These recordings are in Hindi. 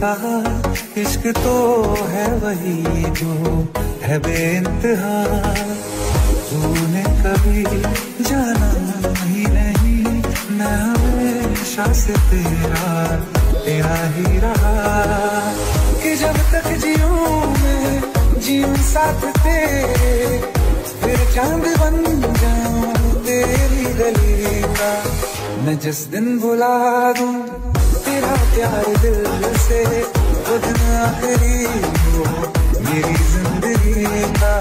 कहा इश्क तो है वही जो है बेइंतहा। तूने कभी जाना ही नहीं, मैं हमेशा से तेरा तेरा ही रहा। कि जब तक जीऊं मैं जीऊं साथ तेरे, फिर चांद बन जाऊं तेरी गली का। मैं जिस दिन भुला दूं तेरा प्यार दिल से, वो दिन आखिरी हो मेरी जिंदगी का।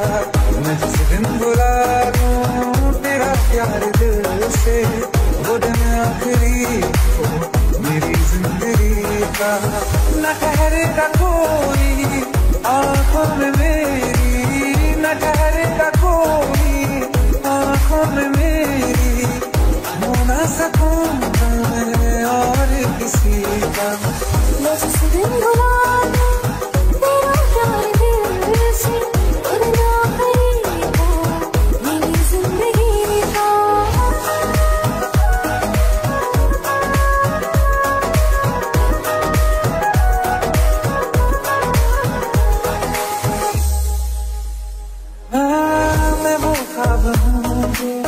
मैं जिस दिन भुला दूं तेरा प्यार दिल से, वो दिन आखिरी हो मेरी जिंदगी का। न ठहरेगा कोई आँखों में मेरी, न ठहरेगा कोई आँखों में मेरी। हो ना सकूँगा मैं और किसी का। मैं जिस दिन भुला दूं तेरा प्यार दिल से, वो दिन आखिरी हो मेरी जिंदगी का। मैं वो ख्वाब हूँ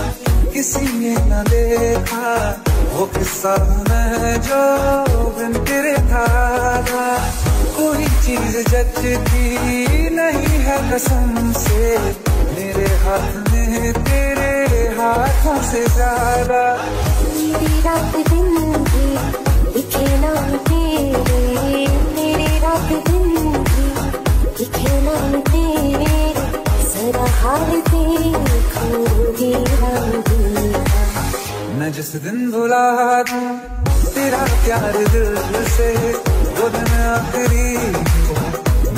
किसी ने न देखा, वो किस्सा मैं जो बिन तेरे था। कोई चीज जचती नहीं है कसम से, मेरे हाथ में तेरे हाथों से ज्यादा। मेरी रात दिन भी दिखे नाम तेरे, मेरी रात दिन भी दिखे नाम तेरे। जरा हाल देखो ही राम। मैं जिस दिन भुला दूं तेरा प्यार दिल से, वो दिन आखिरी हो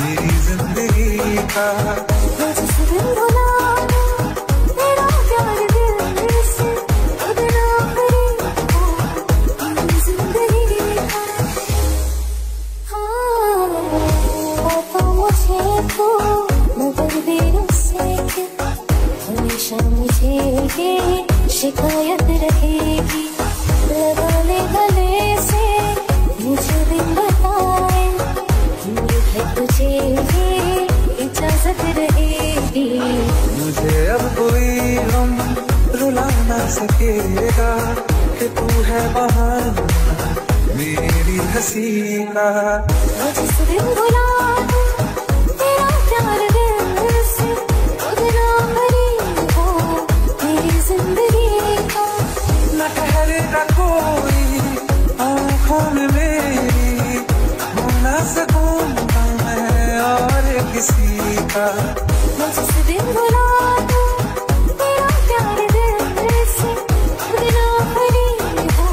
मेरी जिंदगी का। मैं जिस दिन भुला दूं तेरा प्यार दिल से, वो दिन आखिरी हो मेरी जिंदगी का। हाँ पता मुझे तो, मगर दिलों से क्या हमेशा मुझे ये शिकायत रहेगी। लगाने गले से मुझे दिन बताए, है तुझे ये इजाजत रहेगी। मुझे अब कोई हम रुला ना सकेगा, कि तू है बहाना मेरी हंसी का। मैं जिस दिन भुला दूं तेरा प्यार दिल से, वो दिन आखिरी हो मेरी जिंदगी। न ठहरेगा कोई आँखों में मेरी, हो ना सकूँगा मैं और किसी का। मैं जिस दिन भुला दूं तेरा प्यार दिल से, वो दिन आखिरी हो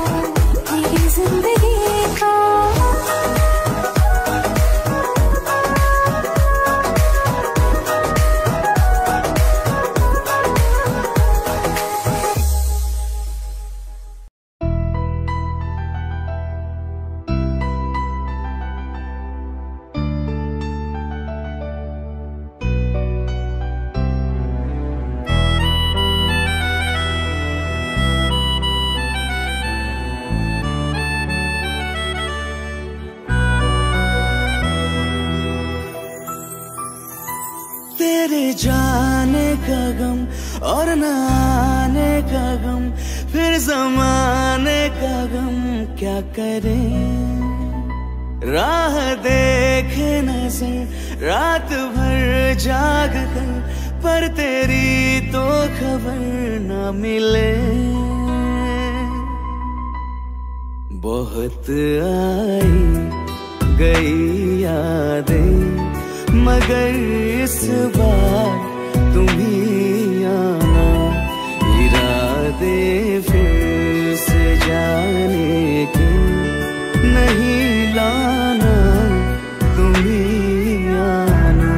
मेरी जिंदगी का। क्या करें राह देखे नजर रात भर जाग कर, पर तेरी तो खबर न मिले। बहुत आई गई यादें, मगर इस बार तुम्हीं आना। इरादे फिर से जाने नहीं लाना, तुम्हीं आना।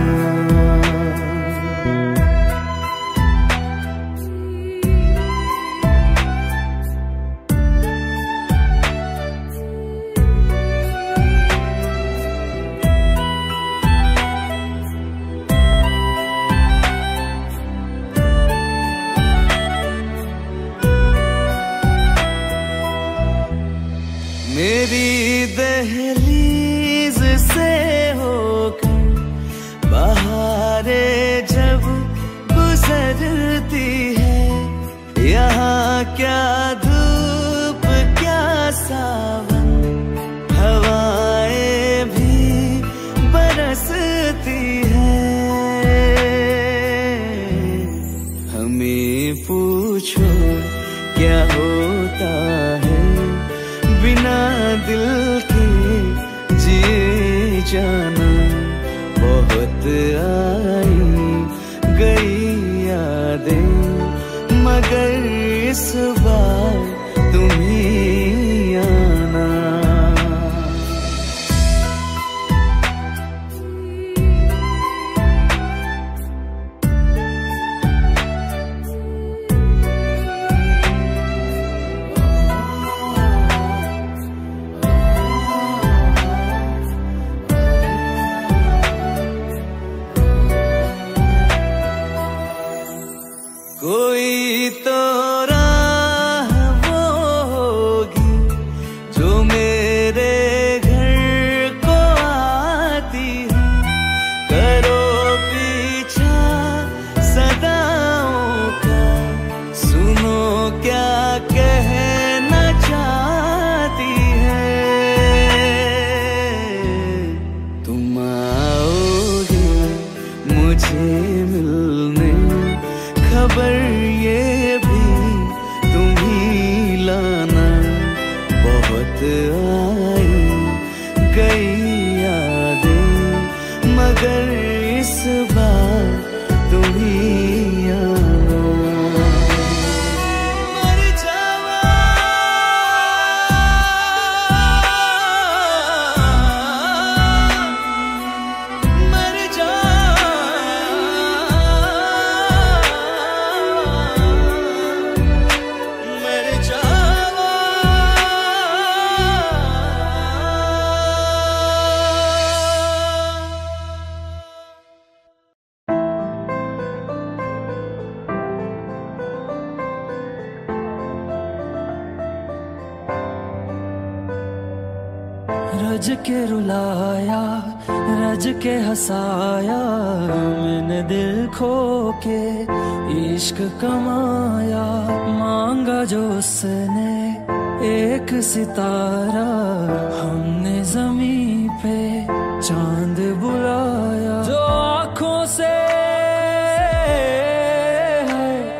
गुजरती है, यहाँ क्या धूप क्या सावन, हवाएं भी बरसती है। हमें पूछो क्या होता है, बिना दिल के जिए जाना। बहुत आई गई यादें, मगर इस बार तुम्हें आना। कोई तो राह वो होगी जो मेरे घर को आती है, करो पीछा सदाओं का, सुनो क्या कहना चाहती है। तुम आओगे मुझे मिलने, खबर ये भी तुम्हीं लाना। बहुत आई गई यादें, मगर इस बार तुम्हीं आना। मर जावा मर जावा, रज के रुलाया रज के हंसाया, मैंने दिल खो के इश्क कमाया। मांगा जो उसने एक सितारा, हमने जमीन पे चांद बुलाया। जो आँखों से है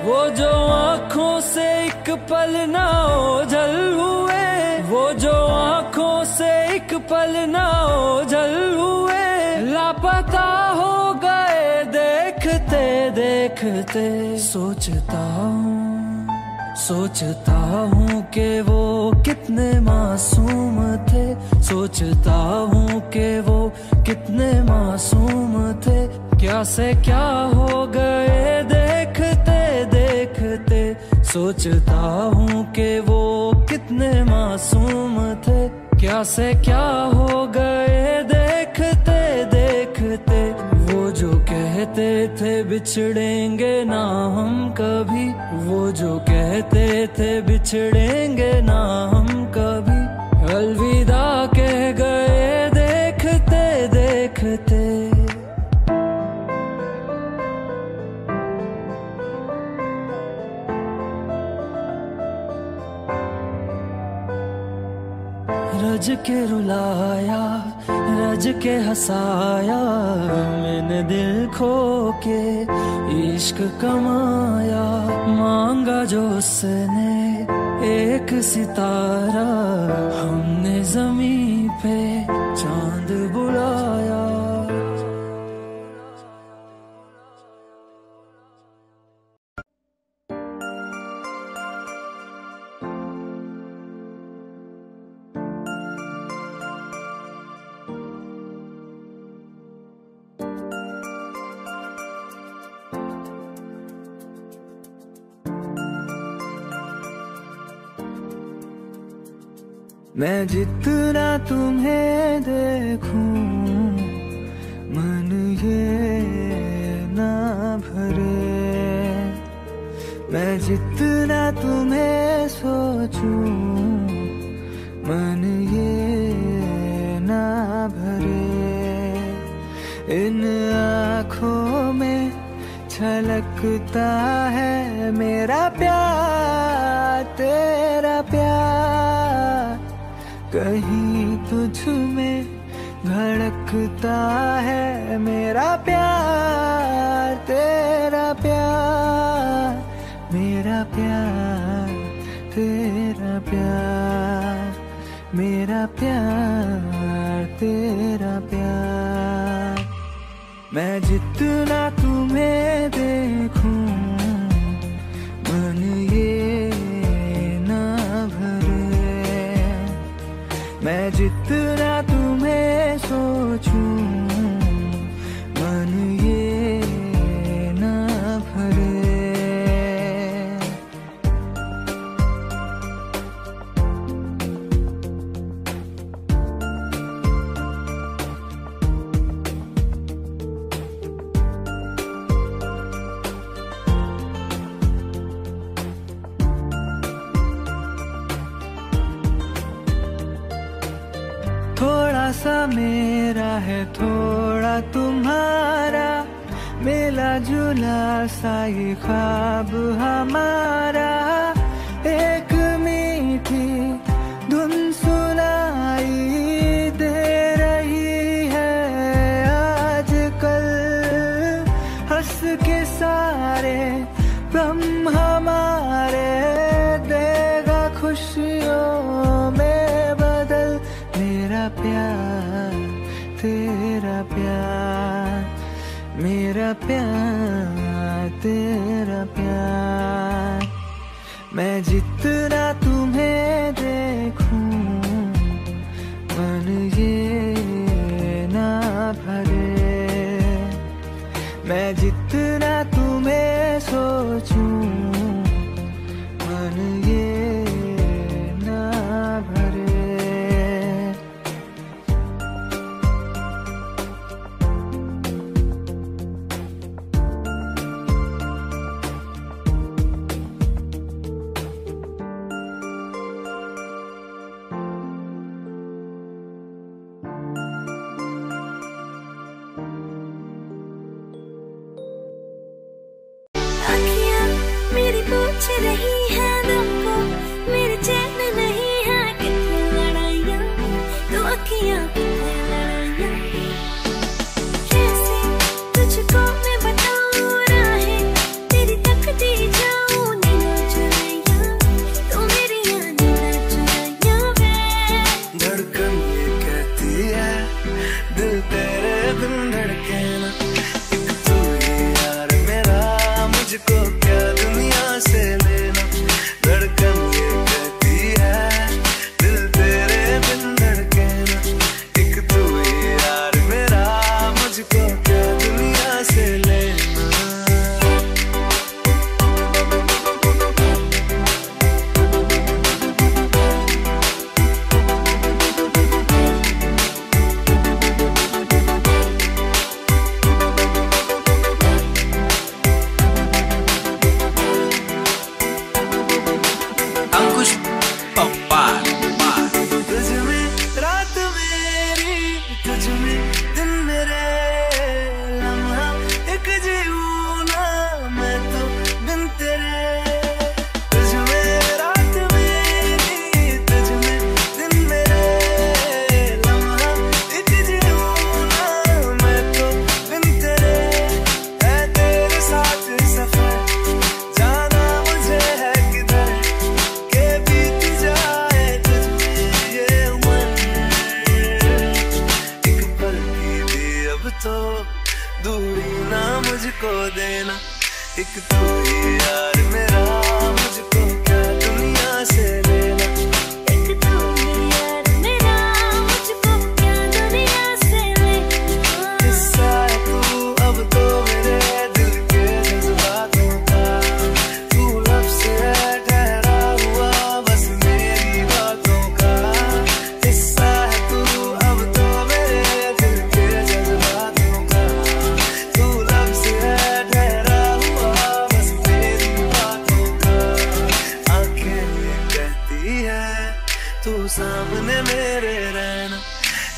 वो, जो आँखों से एक पल ना ओझल हुए, वो जो आँखों से एक पल ना ओझल हुए, लापता हो गए देखते देखते। सोचता हूँ कि वो कितने मासूम थे, सोचता हूँ कि वो कितने मासूम थे, क्या से क्या हो गए देखते देखते। सोचता हूँ कि वो कितने मासूम थे, क्या से क्या हो गए देखते देखते। वो जो कहते थे बिछड़ेंगे ना हम कभी, वो जो कहते थे बिछड़ेंगे ना हम कभी, अलविदा कह गए देखते देखते। रज के रुलाया रज के हंसाया, मैंने दिल खो के इश्क कमाया। मांगा जो उसने एक सितारा, हमने जमीन पे चांद बुलाया। मैं जितना तुम्हें देखूं मन ये ना भरे, मैं जितना तुम्हें सोचूं मन ये ना भरे। इन आँखों में छलकता है तेरा प्यार कहीं तुझ में धड़कता है तेरा प्यार मेरा प्यार तेरा प्यार मेरा प्यार तेरा प्यार। मैं जितना तुम्हें देखूं मन ये ना भरे, मैं जितना तुम्हें सोचूं मन ये ना भरे। थोड़ा सा मेरा है थोड़ा तुम्हारा, मिला जुला सा ये ख्वाब हमारा। एक मीठी धुन सुनाई दे रही है आजकल, हंस के सारे गम हमारे देगा खुशियों में मेरा प्यार तेरा प्यार। मैं जितना तुम्हें देखूं मन ये ना भरे, मैं जितना तुम्हें सोचूं मन ये ना भरे।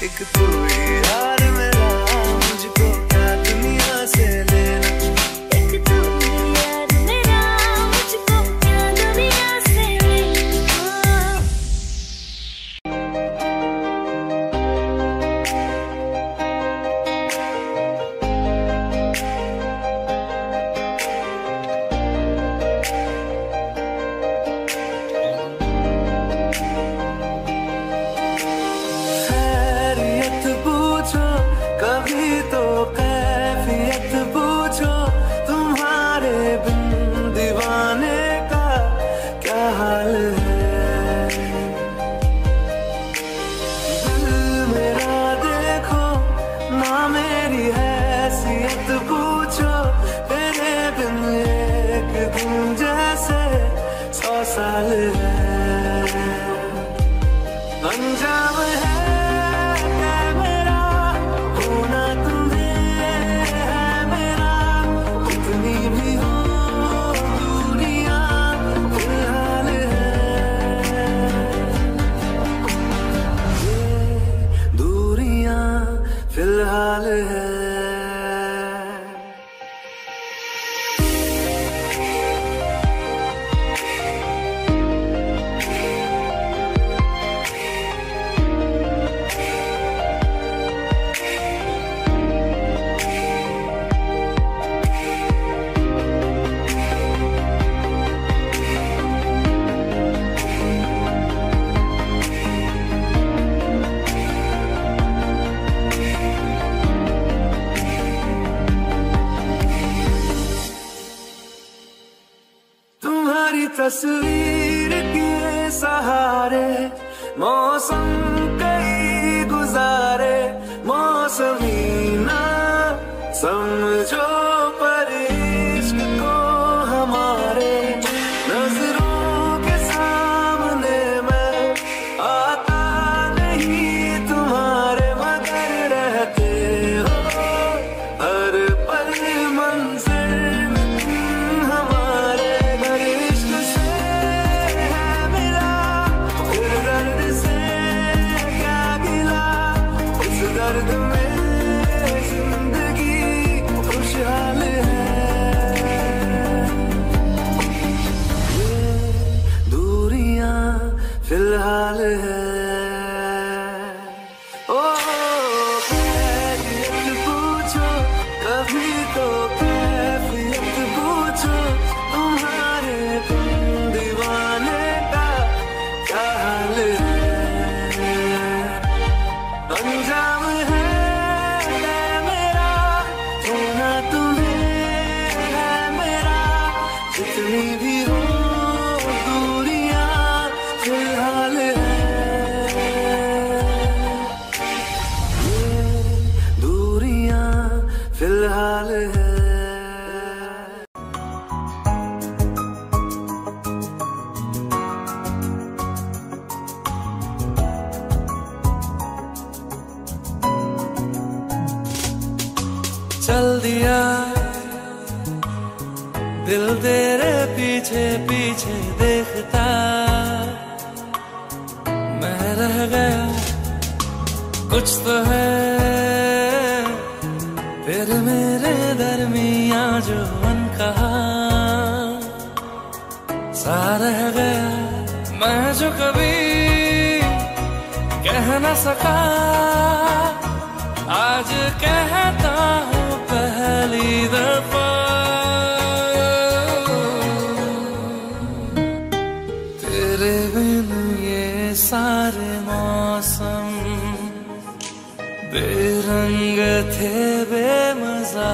It's दिन जैसे 100 साल है। अंजाम है मेरा होना तुम्हें है मेरा, कितनी भी हो दुनिया फिलहाल है। ये दूरियां फिलहाल है। तस्वीर के सहारे मौसम कई गुजारे, मौसमी ना समझो पर इश्क को हमारे। नजरों के सामने मैं आता नहीं तुम्हारे, मगर रहते हो हर पल मंज़िल फिलहाल है। ओ कैफियत पूछो कभी तो, कैफियत पूछो तुम्हारे दीवाने का क्या हाल है। अंजाम है मेरा होना तुम्हें है मेरा, जितनी भी हो फिलहाल है। चल दिया दिल तेरे पीछे पीछे देखता, मैं रह गया कुछ तो है फिर मेरे दरमिया जो मन कहा सा रह गया, मैं जो कभी कह न सका आज कहता हूँ पहली दफा। तेरे बिन ये सारे मौसम बेरंग थे बेमजा,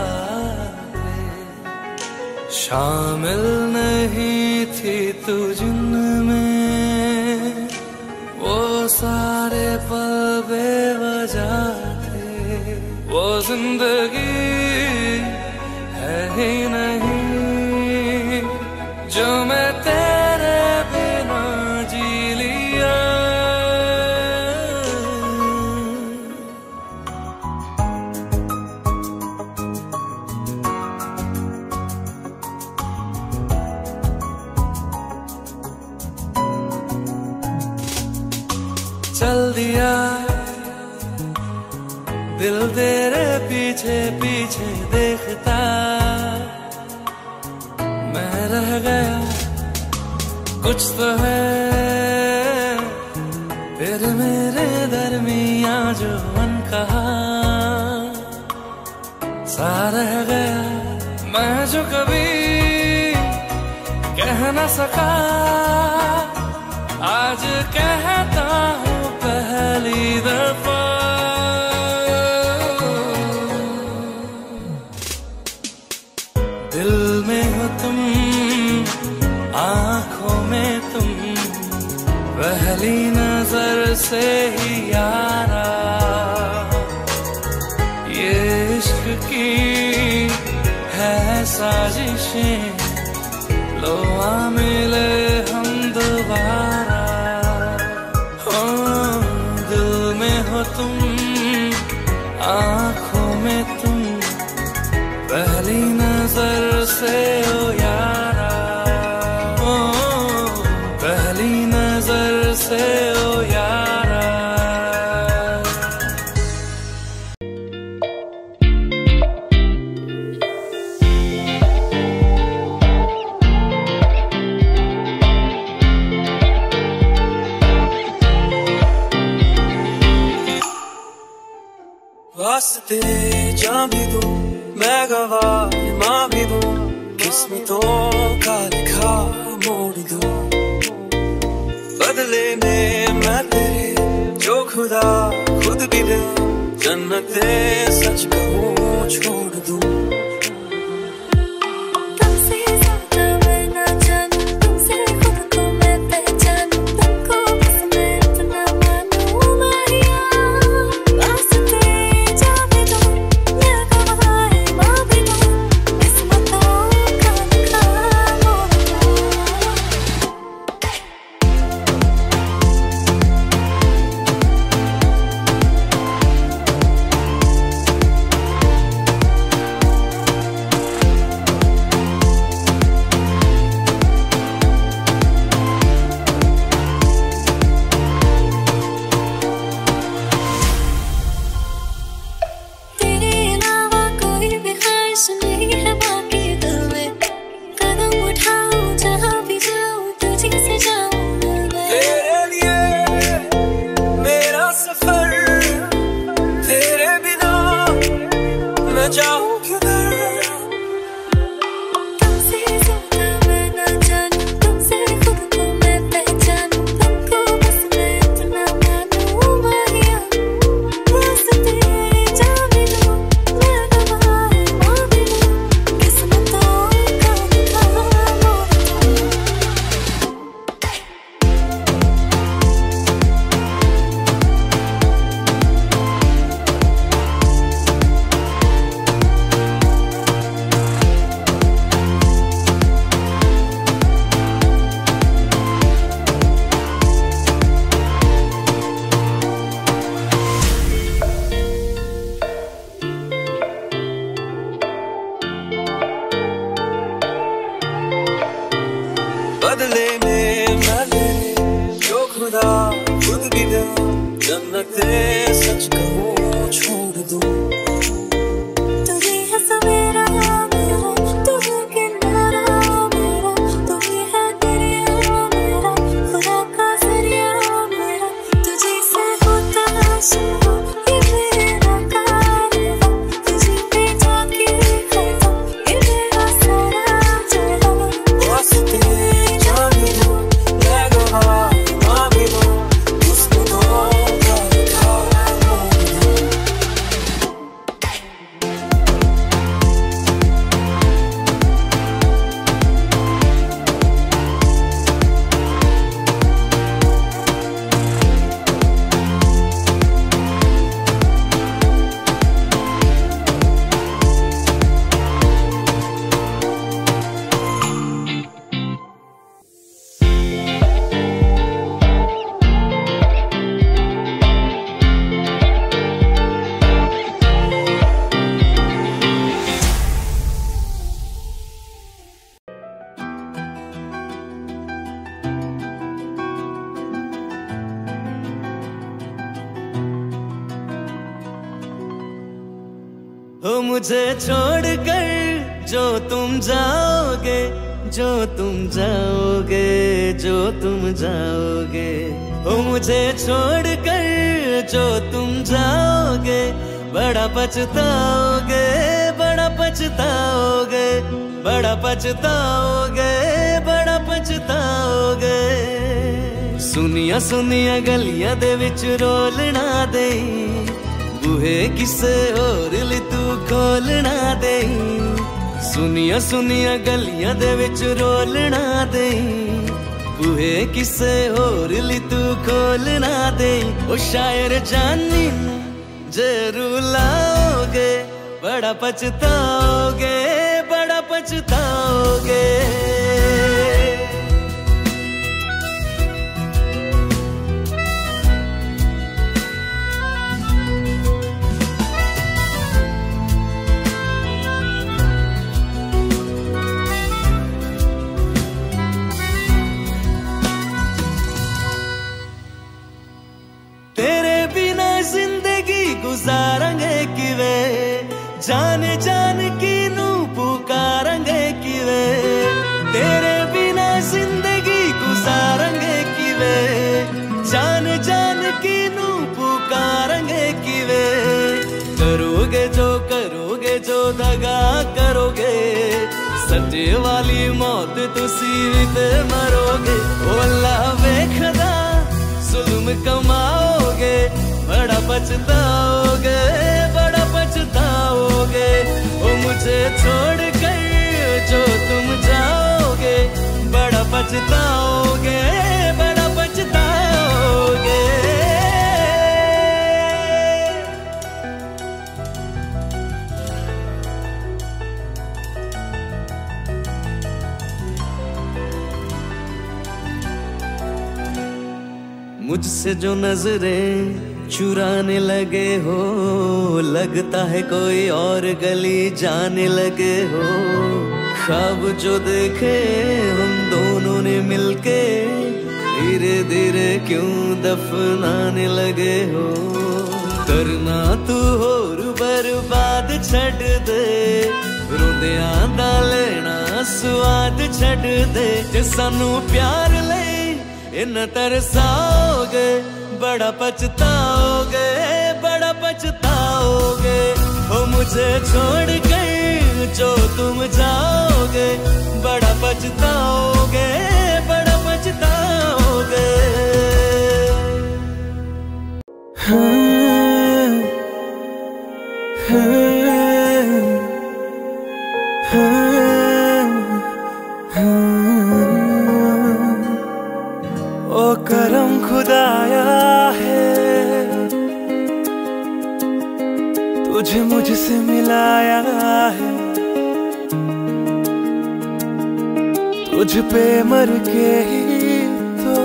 शामिल नहीं थी तू जिनमें, वो सारे पल बेवजह थे। वो जिंदगी है ही नहीं जो मैं तेरे बिना जी लिया। चल दिया दिल तेरे पीछे पीछे देखता, मैं रह गया कुछ तो है फिर मेरे दरमिया जो मन कहा सा रह गया, मैं जो कभी कह न सका आज कहता हूँ पहली दफा। दिल में हो तुम आंखों में तुम, पहली नजर से ही यारा ये इश्क की है साजिशें, लो आ मिले हम दोबारा, हो दिल में हो तुम आँखों में तुम, पहली नजर से हो यारा, ओ पहली नजर से हो यारा। वास्ते जान भी दूं मैं गवा मां भी दूं, किस्मतों का लिखा मोड़ दूं, बदले में मैं तेरे जो खुदा खुद भी दे, जन्नते सच कहूं छोड़ दूं। बदले में मैंने जो खुदा खुद भी दे, जन्नते सच कहूं छोड़ दूं। मुझे छोड़कर जो तुम जाओगे, जो तुम जाओगे, जो तुम जाओगे, ओ मुझे छोड़कर जो तुम जाओगे, बड़ा पछताओगे, बड़ा पछताओगे, बड़ा पछताओगे, बड़ा पछताओगे। सुनिया सुनिया गलियां दे विच रोलना देई, बूहे किसे होर लई तू खोलना देई, सुनिया सुनिया गलियां दे विच रोलना देई, बूहे किसे होर लई तू खोलना देई। ओ शायर जानी जे रुलाओगे, बड़ा पछताओगे, बड़ा पछताओगे। मौत तुसी ते मरोगे, ओ अल्लाह वेखदा जुल्म कमाओगे, बड़ा पछताओगे, बड़ा पछताओगे। ओ मुझे छोड़ कर जो तुम जाओगे, बड़ा पछताओगे, बड़ा पछताओगे। मुझसे जो नजरें चुराने लगे हो, लगता है कोई और गली जाने लगे हो। ख्वाब जो देखे हम दोनों ने मिलके, धीरे धीरे क्यों दफनाने लगे हो। करना तू होर बर्बाद छड़ दे, रोंदे आंदा लेना स्वाद छड़ दे। जे सानू प्यार ले इन तरसाओगे, बड़ा पछताओगे, बड़ा पछताओगे। ओ मुझे छोड़ कर जो तुम जाओगे, बड़ा पछताओगे, बड़ा पछताओगे। हाँ, हाँ, करम खुदाया है तुझे मुझसे मिलाया है। तुझ पे मर के ही तो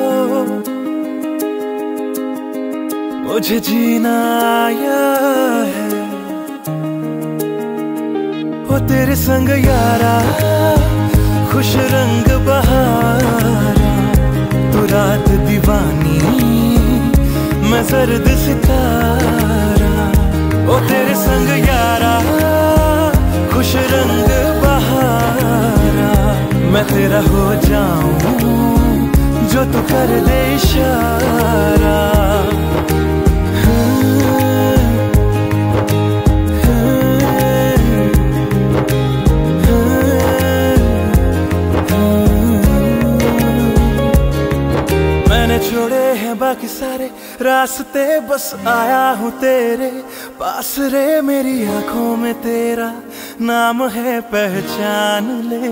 मुझे जीना आया है। वो तेरे संग यारा खुश रंग बहारा, तू रात दीवानी मैं सर्द सितारा। ओ तेरे संग यारा खुश रंग बहारा, मैं तेरा हो जाऊं जो तू कर ले इशारा। छोड़े हैं बाकी सारे रास्ते, बस आया हूँ तेरे पास रे। मेरी आंखों में तेरा नाम है, पहचान ले।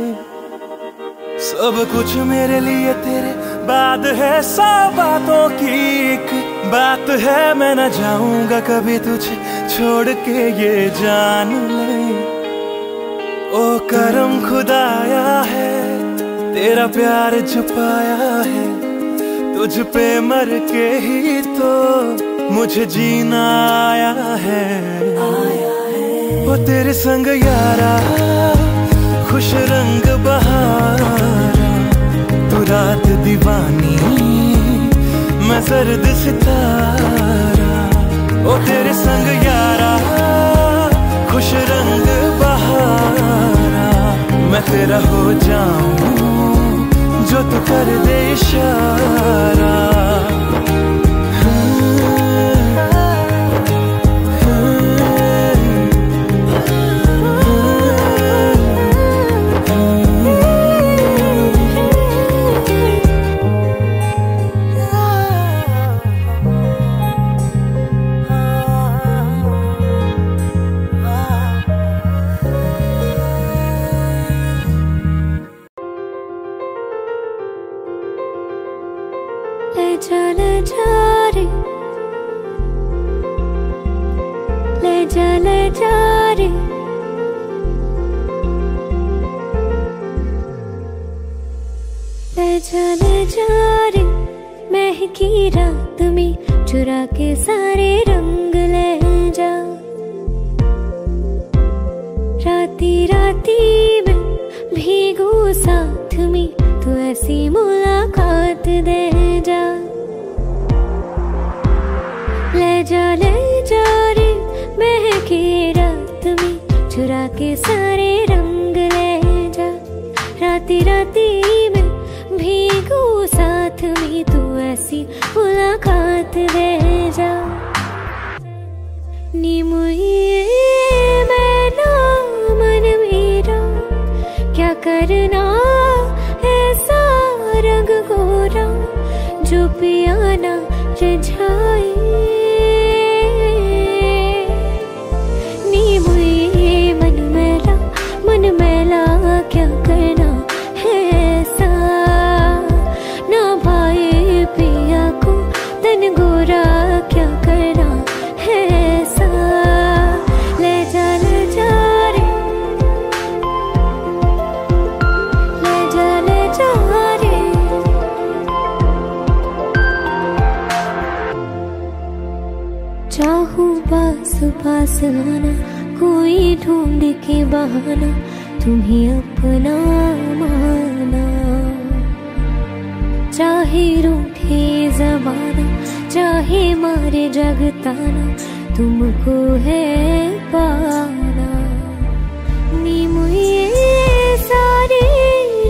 सब कुछ मेरे लिए तेरे बाद है, सौ बातों की एक बात है। मैं न जाऊंगा कभी तुझे छोड़ के, ये जान ले। ओ करम खुदाया है तेरा प्यार छुपाया है। तुझ पे मर के ही तो मुझे जीना आया है। वो तेरे संग यारा खुश रंग बहारा, तू रात दीवानी मैं सर्द सितारा। वो तेरे संग यारा खुश रंग बहारा, मैं तेरा हो जाऊं जो तू कर दे इशारा। करना आना कोई ढूंढ के बहाना तुम्हें अपना माना, चाहे रूठे जमाना चाहे मारे जगताना तुमको है पाना। नीमू ये सारी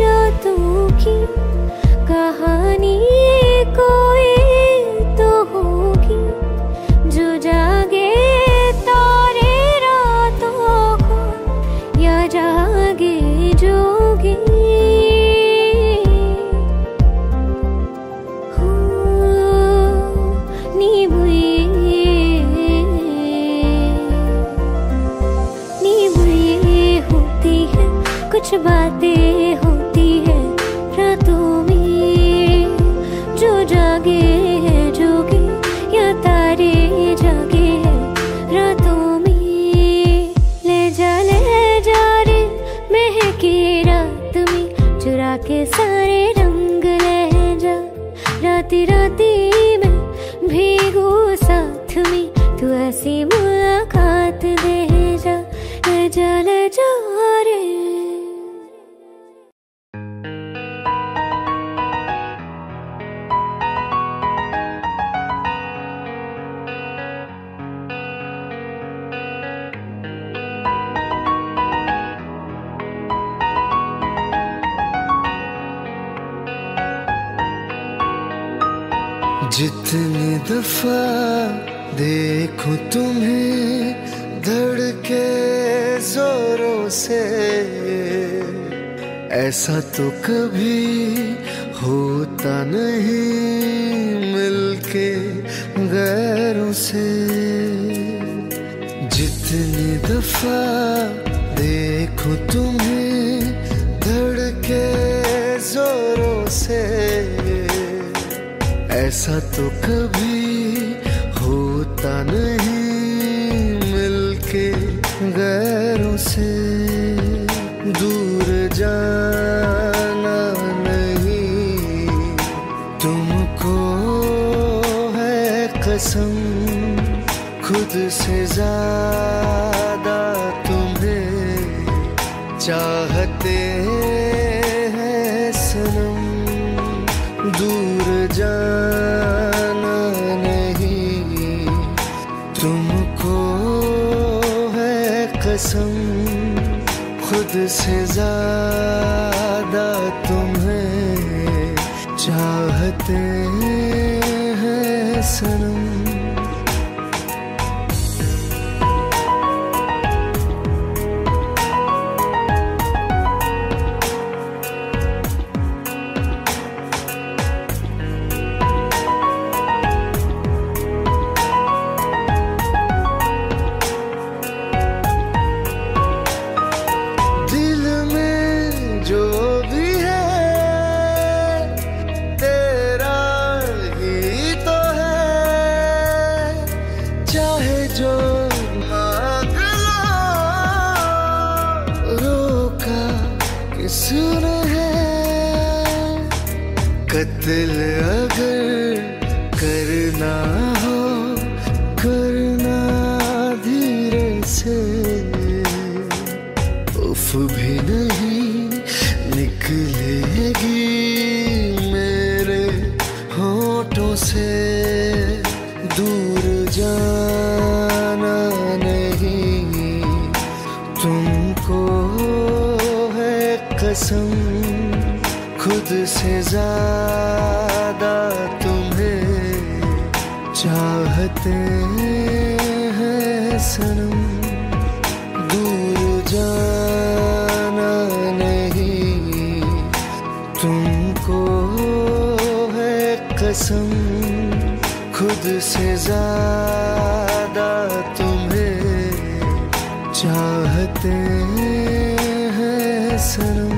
रातों की कहानी कोई तो होगी जो जागे बातें होती है रातों में जो जागे है जोगे या तारे जागे है रातों में। ले जा रे महके रात में चुरा के सारे रंग ले जा, राती राती में भीगो साथ में तू ऐसी मुलाकात ले जा। ले जा रे जितनी दफा देखो तुम्हें धड़के जोरों से, ऐसा तो कभी होता नहीं मिलके गैरों से। जितनी दफा देखो तुम्हें धड़के जोरों से, ऐसा तो कभी होता नहीं मिलके गैरों से। दूर जाना नहीं तुमको है कसम, खुद से ज्यादा तुम्हें चाहते हैं सनम। दूर जाना नहीं तुमको है कसम, खुद से ज्यादा तुम्हें चाहते हैं सनम। दिल अगर करना हो करना धीरे से, उफ भी नहीं निकलेगी मेरे होठों से। दूर जाना नहीं तुमको है कसम, खुद से ज्यादा तुम्हें चाहते हैं सनम। दूर जाना नहीं तुमको है कसम, खुद से ज्यादा तुम्हें चाहते हैं सनम।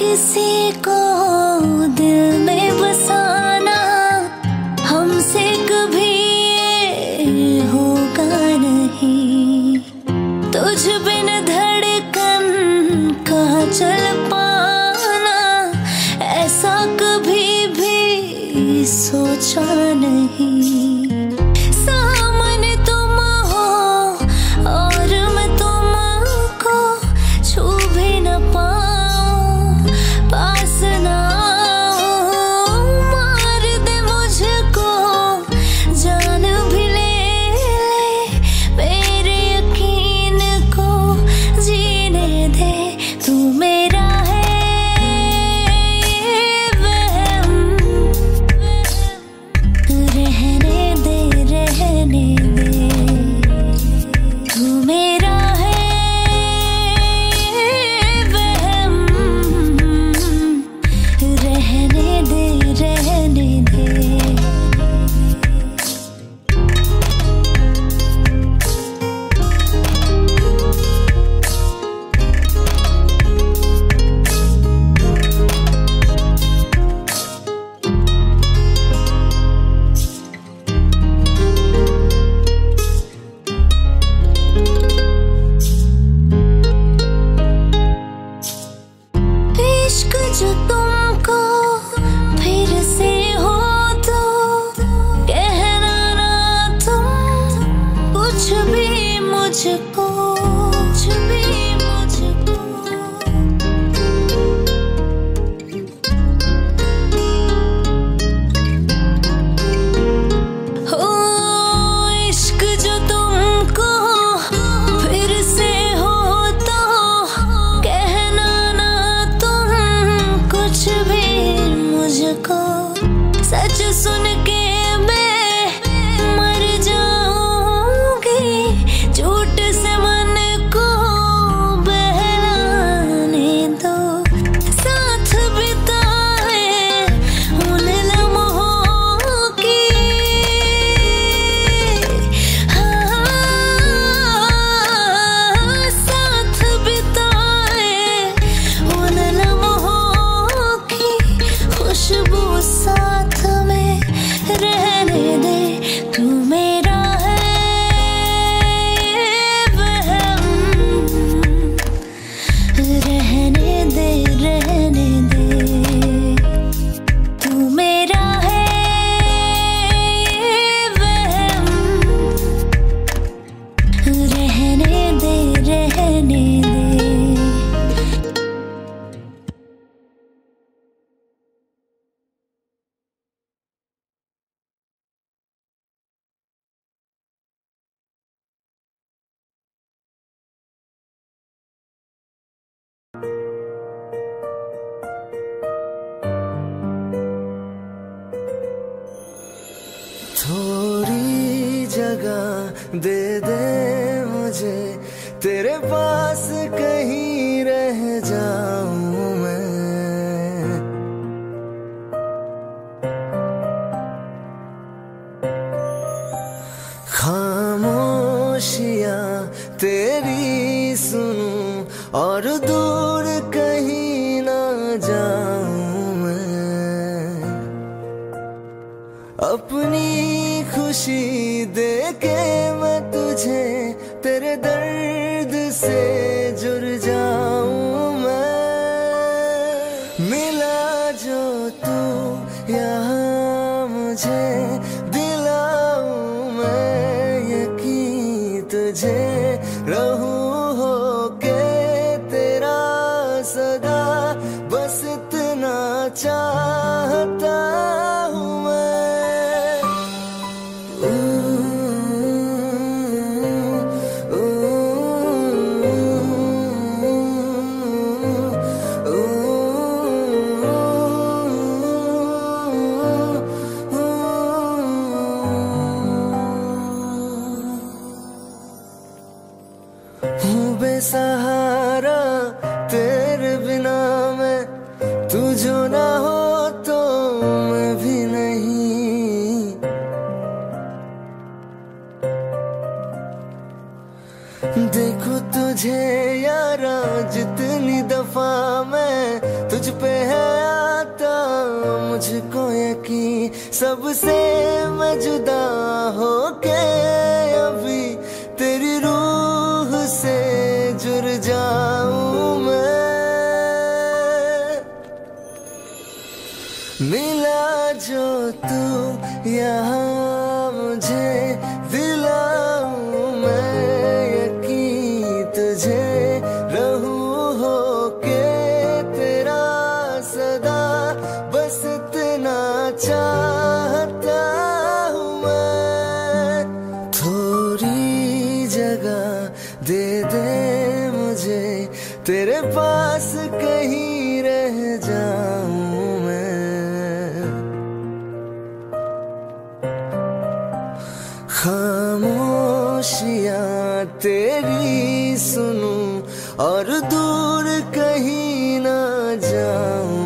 किसी को दिल में बसाना हमसे कभी ये होगा नहीं, तुझ बिन धड़कन का चल पाना ऐसा कभी भी सोचा नहीं। सामने तुम हो और मैं तुमको छू भी न पा जो तुमको फिर से हो तो कहना ना तुम कुछ भी मुझको, कुछ भी मुझको। हो इश्क जो तुमको फिर से हो तो कहना ना तुम कुछ भी मुझको। सच सुन के मैं मर जाऊंगी, झूठ से मन को बहलाने दो। साथ बिताए उन लम्हों की साथ बिताए उन लम्हों की खुशबू साथ में रहने दे। तू मेरा है वहम, रहने दे रहने दे। तू मेरा है वहम, रहने दे रहने दे। थोड़ी जगह दे दे मुझे, तेरे पास कहीं रह जाऊं मैं। खामोशियां तेरी सुनूं और दूर कहीं ना जाऊं मैं। अपनी खुशी देके मैं तुझे, तेरे दर्द से जुड़ जाऊं मैं। मिला जो तू यहाँ मुझे, दिलाऊं मैं यकीन तुझे। रहूं होके तेरा सदा, बस इतना चाहता हूँ मैं। मुझे यारा जितनी दफा मैं तुझ पे है आता, मुझको यकीन सबसे मैं जुदा होके अभी तेरी रूह से जुड़ जाऊं मैं। मिला जो तू यहाँ मुझे दिलाऊं मैं यकीन तुझे चाहता हूँ मैं। थोड़ी जगह दे दे मुझे तेरे पास कहीं रह जाऊं मैं। खामोशियाँ तेरी सुनूं और दूर कहीं ना जाऊं।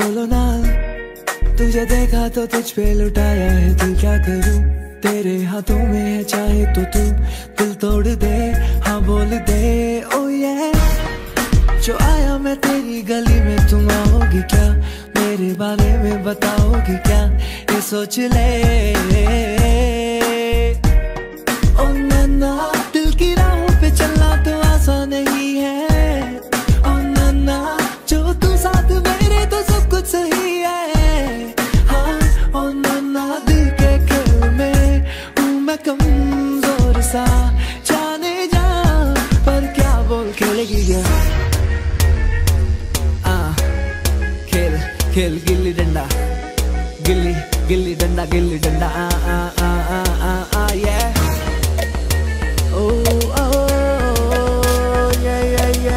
बोलो ना, तुझे देखा तो तुझ पे लुटाया है दिल, क्या करूं तेरे हाथों में है चाहे तो तू दिल तोड़ दे, हाँ बोल दे ओ ये। जो आया मैं तेरी गली में तुम आओगी क्या, मेरे बारे में बताओगी क्या, ये सोच ले ओ नन्ना। दिल की राहों पे चलना तो आसान नहीं है ओ नन्ना, जो तू साथ मेरे तो सब कुछ सही है, हाँ ओ नन्ना। दिल के खेल में हूँ मैं कमजोर सा, जाने जा पर क्या बोल खेलेगी ये खेल गिल्ली डंडा, गिल्ली गिल्ली डंडा, गिल्ली डंडा आ आ आ आ आ आ ये ओ ये ये।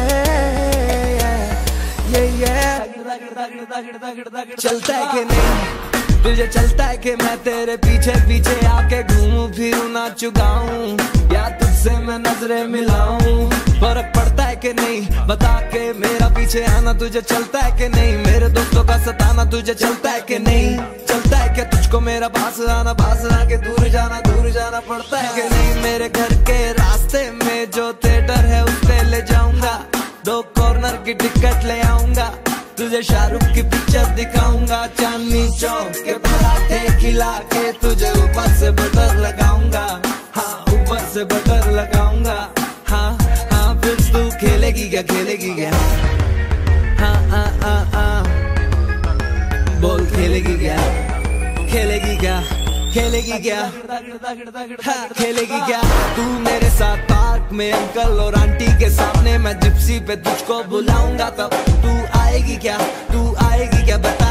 चलता है कि नहीं तुझे, चलता है कि मैं तेरे पीछे पीछे आके घूमूं फिरूं ना चुगाऊं, या तुझसे मैं नजरें मिलाऊं, फर्क पड़ता है कि नहीं बता के। मेरा पीछे आना तुझे चलता है कि नहीं, मेरे दोस्तों का सताना तुझे चलता है कि नहीं, चलता है कि तुझको मेरा पास आके दूर जाना पड़ता है कि नहीं। मेरे घर के रास्ते में जो थिएटर है उसपे ले जाऊंगा, 2 कॉर्नर की टिकट ले आऊंगा, तुझे शाहरुख की पिक्चर दिखाऊंगा, चांदनी चौक के पराठे खिला के तुझे ऊपर से बटर लगाऊंगा, हाँ ऊपर से बटर लगाऊंगा, हाँ हाँ। फिर तू खेलेगी क्या, खेलेगी क्या, हाँ हाँ हाँ हाँ बोल खेलेगी क्या, खेलेगी क्या, खेलेगी क्या, खेलेगी क्या। तू मेरे साथ पार्क में अंकल और आंटी के सामने मैं जिप्सी पे तुझको बुलाऊंगा, तब तू आएगी क्या, तू आएगी क्या बता।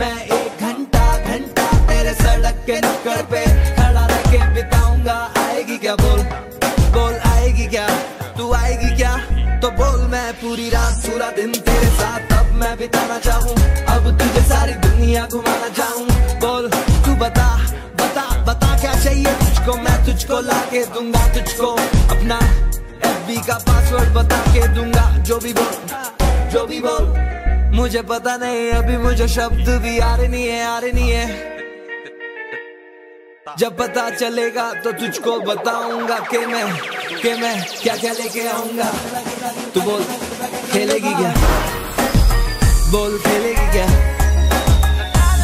मैं 1 घंटा तेरे सड़क के नुक्कड़ पे खड़ा रह के बिताऊंगा, आएगी क्या बोल, बोल आएगी क्या, तू आएगी क्या तो बोल। मैं पूरी रात पूरा दिन तेरे साथ अब मैं बिताना चाहूँ, अब तुझे सारी दुनिया घुमाना चाहूँ, बोल तू बता बता बता क्या चाहिए तुझको, मैं तुझको लाके दूंगा, तुझको अपना FB का पासवर्ड बता के दूंगा, जो भी बोल जो भी बोल। मुझे पता नहीं अभी, मुझे शब्द भी आ रही नहीं है, जब पता चलेगा तो तुझको बताऊंगा कि मैं क्या लेके आऊंगा। तू बोल खेलेगी क्या, बोल खेलेगी क्या,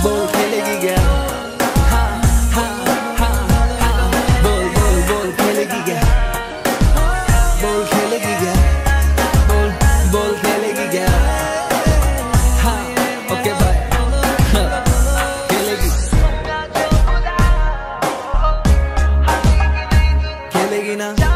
बोल खेलेगी क्या, हाँ हाँ हाँ हाँ बोल बोल बोल खेलेगी क्या, बोल खेलेगी क्या, बोल बोल खेलेगी क्या, हाँ ओके बाय खेलेगी, खेलेगी ना, हाँ।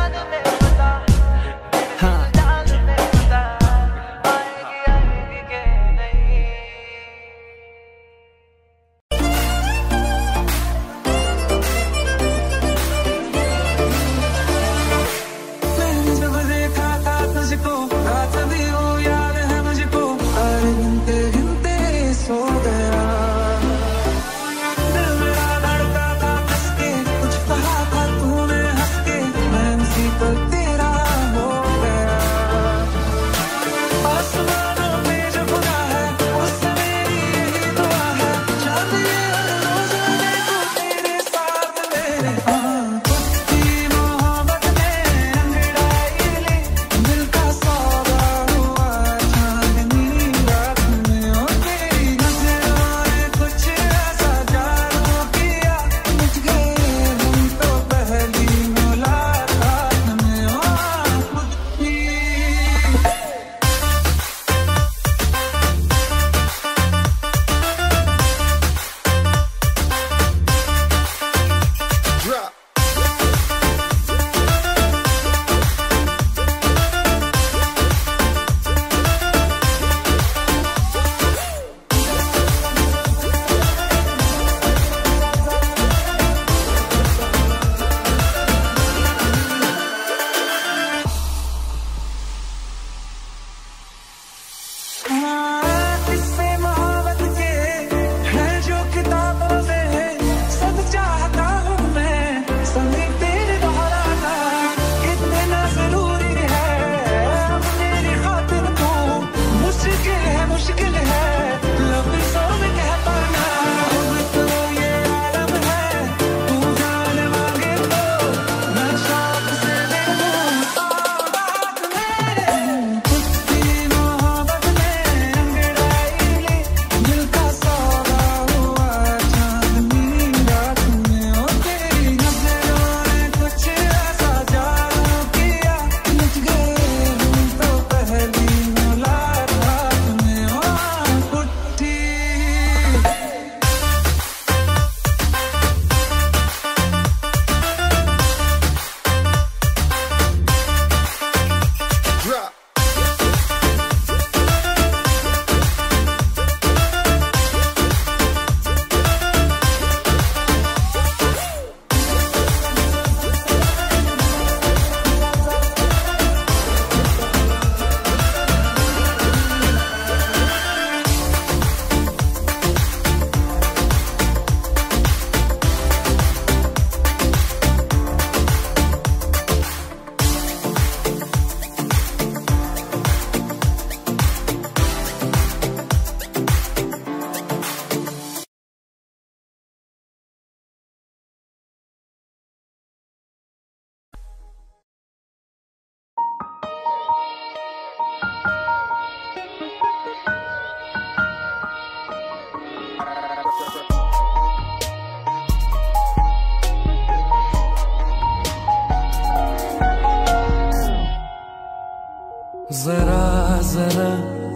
जरा जरा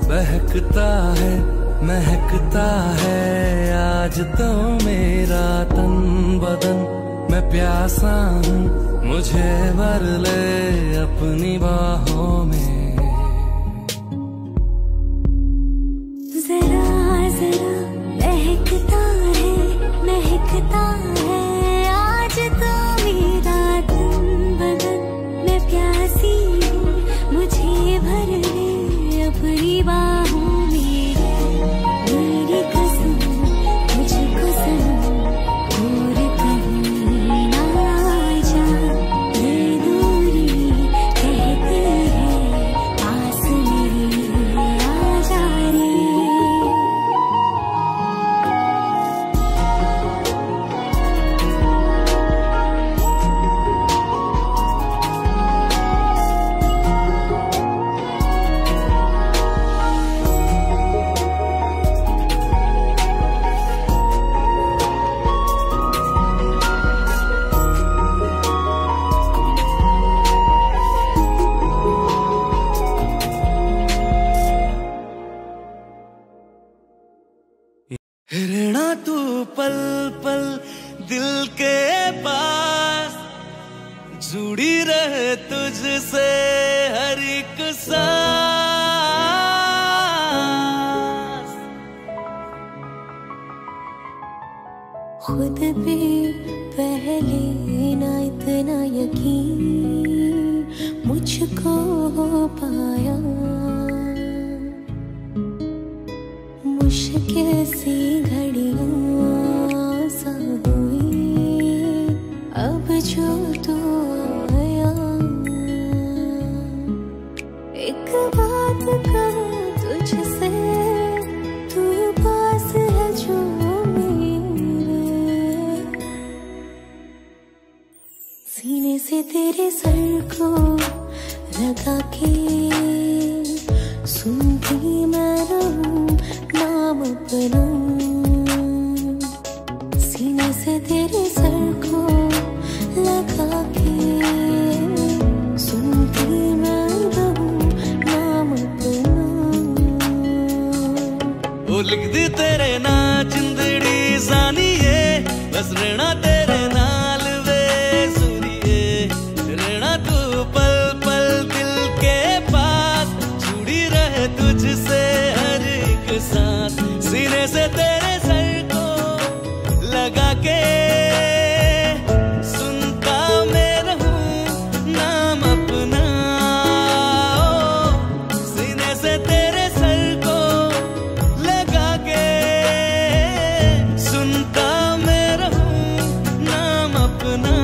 बहकता है महकता है आज तो मेरा तन बदन। मैं प्यासा हूँ मुझे भर ले अपनी बाहों में। जरा जरा बहकता है महकता है आज तो मेरा तन बदन। मैं प्यासी हूँ मुझे भर ले अपनी बाहों में। मेरी कसम मुझको सनम और कहीं ना जा। ये दूरी कहती है पास मेरी आ जा रे। हिरना तू पल पल दिल के पास, जुड़ी रहे तुझसे हर एक सांस। खुद पे पहले ना इतना यकीन मुझको हो पाया। मुश्किल सी घड़ियां सब हुई अब जो तू आया। एक बात कहूं तुझसे, तू पास है जो मेरे। सीने से तेरे सर को लगा के सुनती मैं रहूं नाम अपना। सीने से तेरे सर को लगा के सुनती मैं रहूं नाम अपना। वो लिख दी तेरे ना जिंदड़ी जानिए, बस रहना तेरे नाल वे सुनिए। रहना तू पल पल दिल के पास, जुड़ी रहे तुझसे हर एक सांस। सीने से तेरे सर को लगा के सुनता मैं रहूं नाम अपना। सीने से तेरे सर को लगा के सुनता मैं रहूं नाम अपना।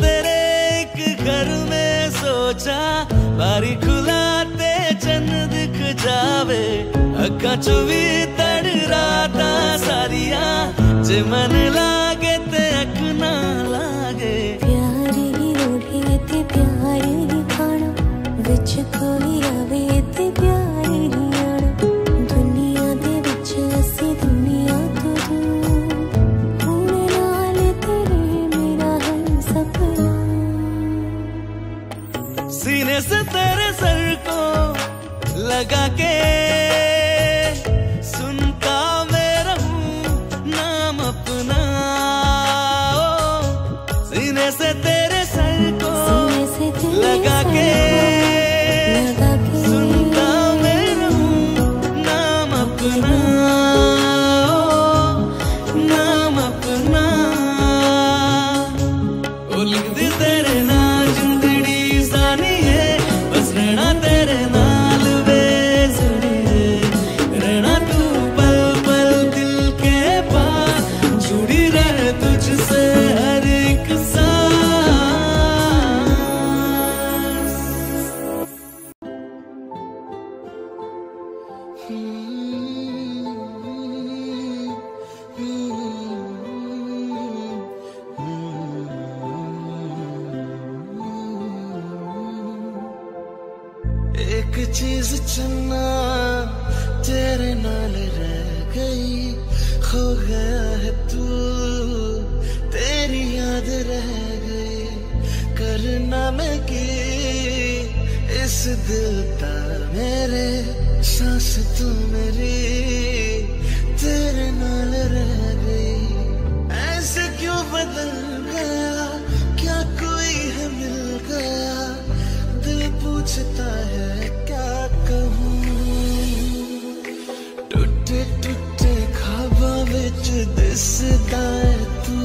तेरे एक घर में सोचा, बारी खुलाते चंद दिख जावे। अखा चुवी तड़ राता सारिया, जे मन लागे ते अख ना लागे। प्यारी रोढ़े ते प्यारी खाना, विच कोई आवे ते प्यारी आना। दुनिया दे विच असी दुनिया तो दूर। सीने से तेरे सर को लगा के सुनता मैं रहूं नाम अपना। चन्ना तेरे नाल रह गई, खो गया है तू, तेरी याद रह गई। करना मैं कि इस दिल का मेरे, सांस तू मेरी तेरे नाल रह गई। ऐसे क्यों बदल गया, क्या कोई है मिल गया, दिल पूछता है क्या कहूँ। टूटे टूटे खाबा विच दिसदा है तू,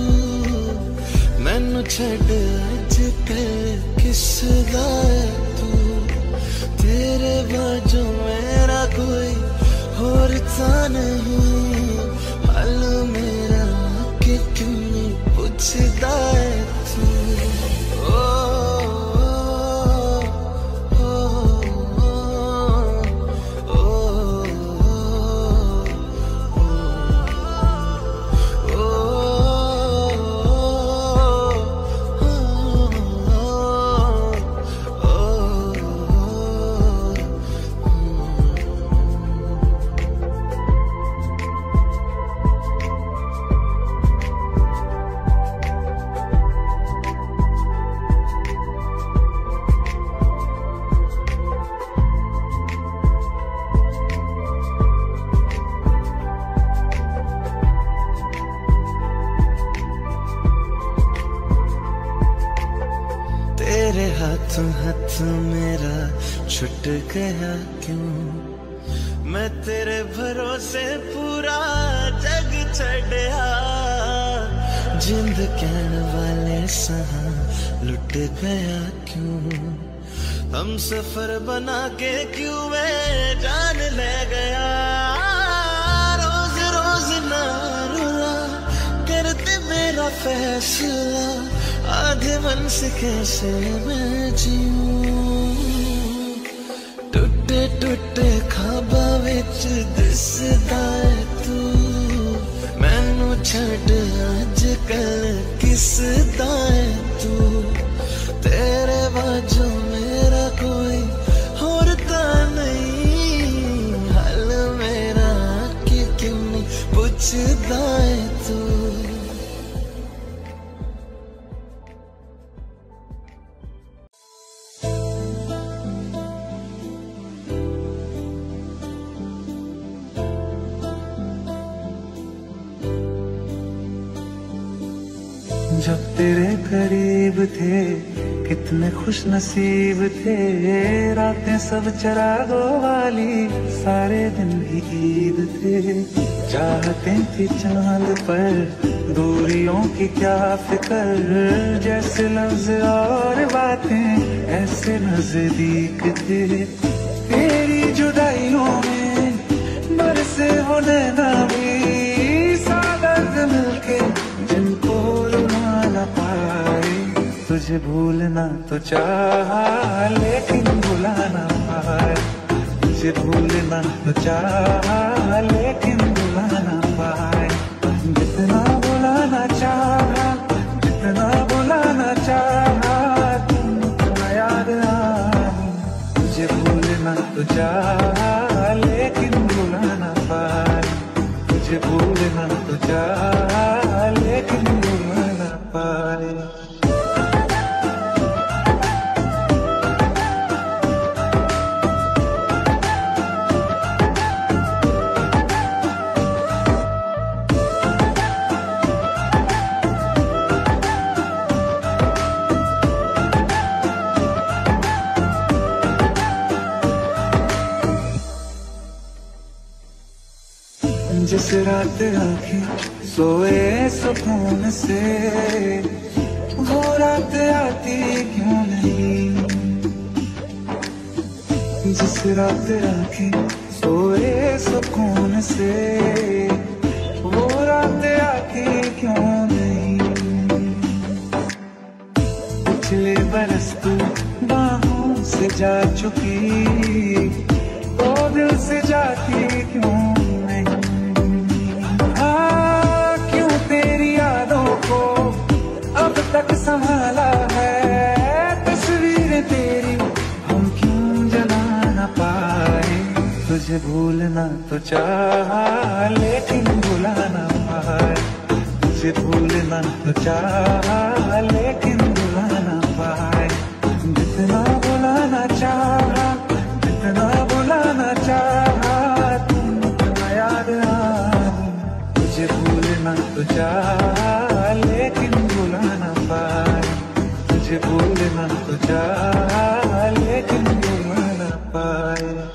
मैनू छड़ अज ते किसदा है तू। तेरे बाजू मेरा कोई होर ता नहीं, हाल मेरा कि क्यों नहीं पूछदा है तू। तेरे हाथों हाथ मेरा छुट गया क्यों, मैं तेरे भरोसे पूरा जग छड़या। जिंद कहन वाले सहा लुट गया क्यों, हम सफर बना के क्यों मैं जान ले गया। रोज रोज ना रुला, करते मेरा फैसला, आधे मन से कैसे मैं जीऊं। टूटे टूटे खाबा विच दिसदा है तू, मैनू छड़ अज कल किसदा है तू। तेरे बाजू मेरा कोई होर ता नहीं, हाल मेरा कि क्यों नहीं पूछदा है तू। जब तेरे करीब थे कितने खुश नसीब थे, रातें सब चरागों वाली, सारे दिन भी ईद थे। चाहतें थी चांद पर दूरियों की क्या फिक्र, जैसे लफ्ज और बातें ऐसे नजदीक थे। तेरी जुदाइयों में बरसे वो नैना भी, सागर मिलके जिनको तुझे भूलना तो चाहा लेकिन भुला ना पाए। तुझे भूलना तो चाहा लेकिन भुला ना पाए। जितना भुलाना चाहा, जितना भुलाना चाहा, तुम उतना याद आया। तुझे भूलना तो चाहा लेकिन भुला ना पाए। तुझे भूलना तो चाहा लेकिन भुला ना पाए। जिस रात आँखें सोए सुकून से, वो रात आती क्यों नहीं। जिस रात आँखें सोए सुकून से, वो रात आती क्यों नहीं। पिछले बरस तू बाहों से जा चुकी, वो दिल से जाती क्यों नहीं। तक संभाला है तस्वीर तेरी, हम क्यों जला ना पाए। भूलना तो चाहा लेकिन भुलाना पाया, तुझे भूलना तो चाहा लेकिन भुलाना पाया, जितना भुलाना चाहा, जितना भुलाना चाहा तुम उतना याद आया, तुझे भूलना तो चाहा लेकिन भुलाना पाया, तुझे भूलना तो चाहा लेकिन भुलाना पाया।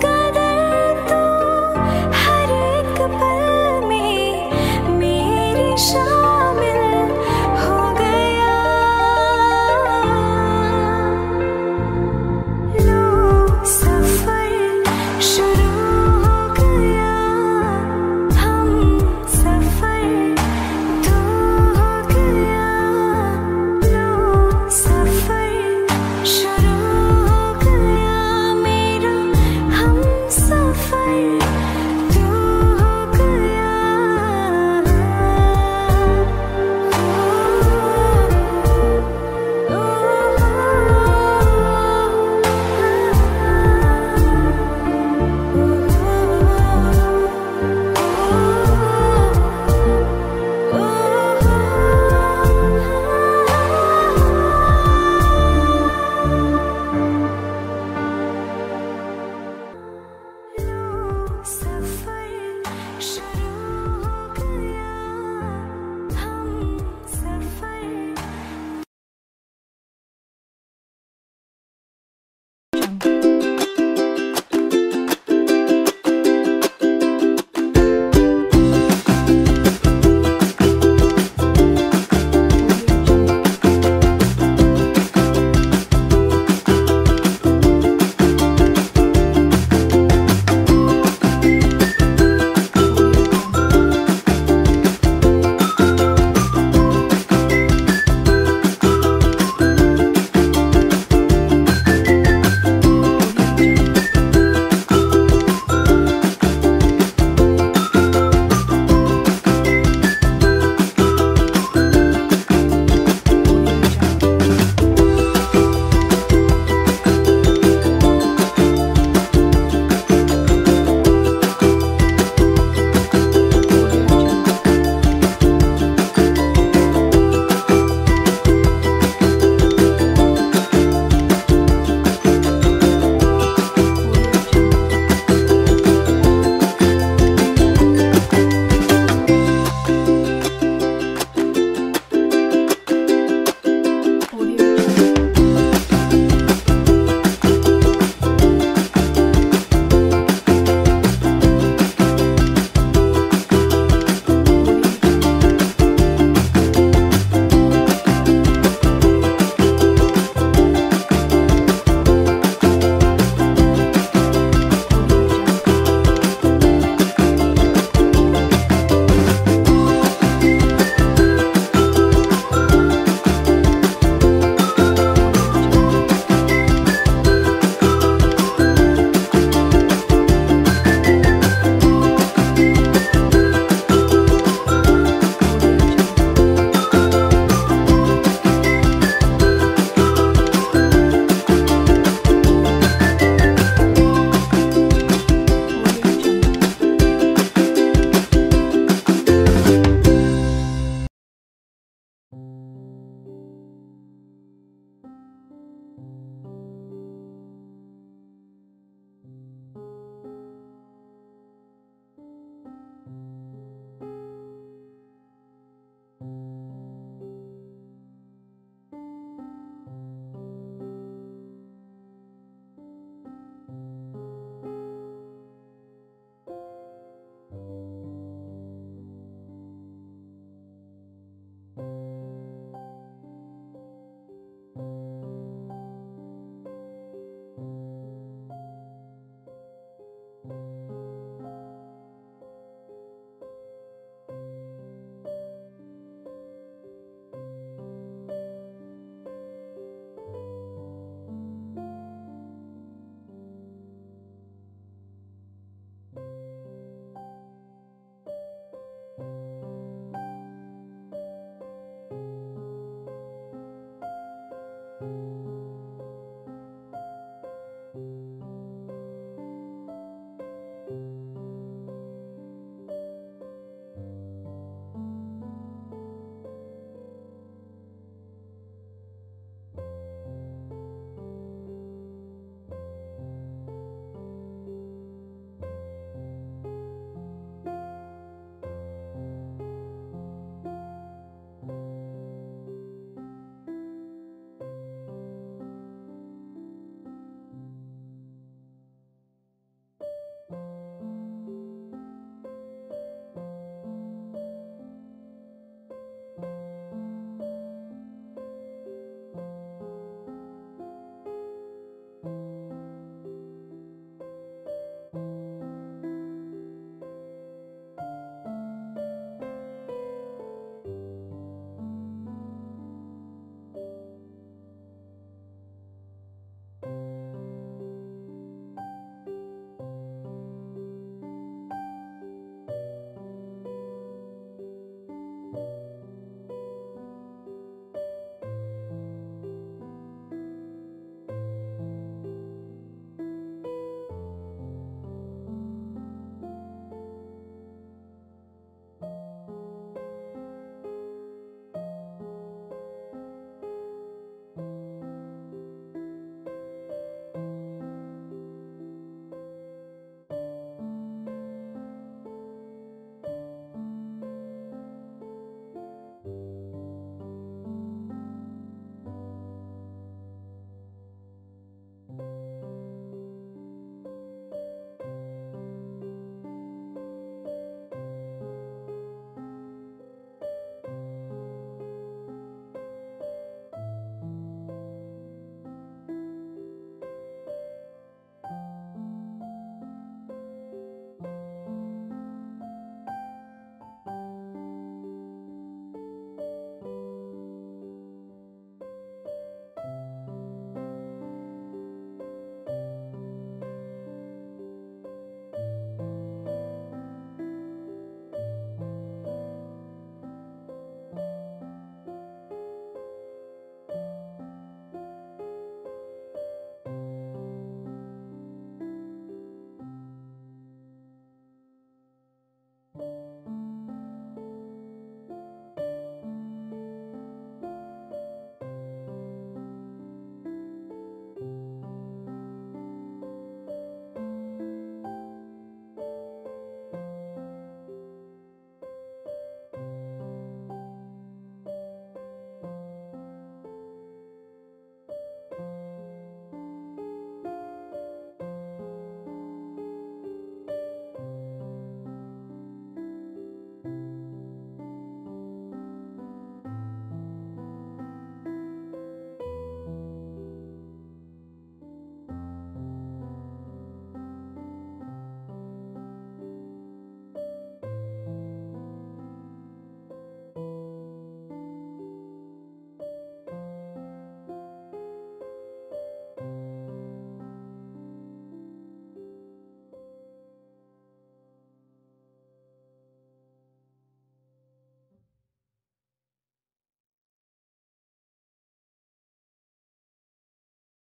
का